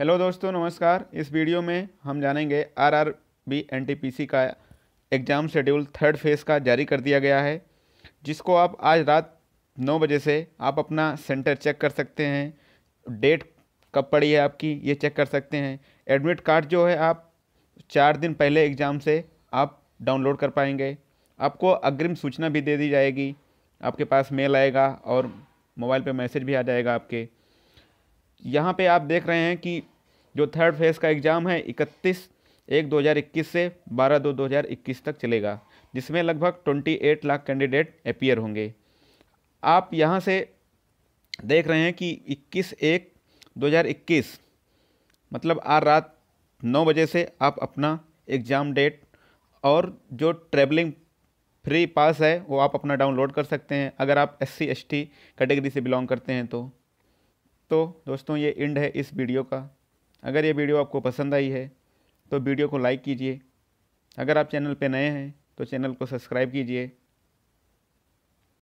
Hello दोस्तों नमस्कार। इस वीडियो में हम जानेंगे RRB NTPC का एग्ज़ाम शेड्यूल थर्ड फेज़ का जारी कर दिया गया है, जिसको आप आज रात 9 बजे से आप अपना सेंटर चेक कर सकते हैं। डेट कब पड़ी है आपकी ये चेक कर सकते हैं। एडमिट कार्ड जो है आप 4 दिन पहले एग्ज़ाम से आप डाउनलोड कर पाएंगे। आपको अग्रिम सूचना भी दे दी जाएगी, आपके पास मेल आएगा और मोबाइल पर मैसेज भी आ जाएगा आपके। यहाँ पे आप देख रहे हैं कि जो थर्ड फेज़ का एग्ज़ाम है 31/1/2021 से 12/2/2021 तक चलेगा, जिसमें लगभग 28 लाख कैंडिडेट अपीयर होंगे। आप यहाँ से देख रहे हैं कि 21/1/2021 मतलब आज रात 9 बजे से आप अपना एग्ज़ाम डेट और जो ट्रैवलिंग फ्री पास है वो आप अपना डाउनलोड कर सकते हैं, अगर आप SC ST कैटेगरी से बिलोंग करते हैं तो। दोस्तों ये एंड है इस वीडियो का। अगर ये वीडियो आपको पसंद आई है तो वीडियो को लाइक कीजिए। अगर आप चैनल पे नए हैं तो चैनल को सब्सक्राइब कीजिए।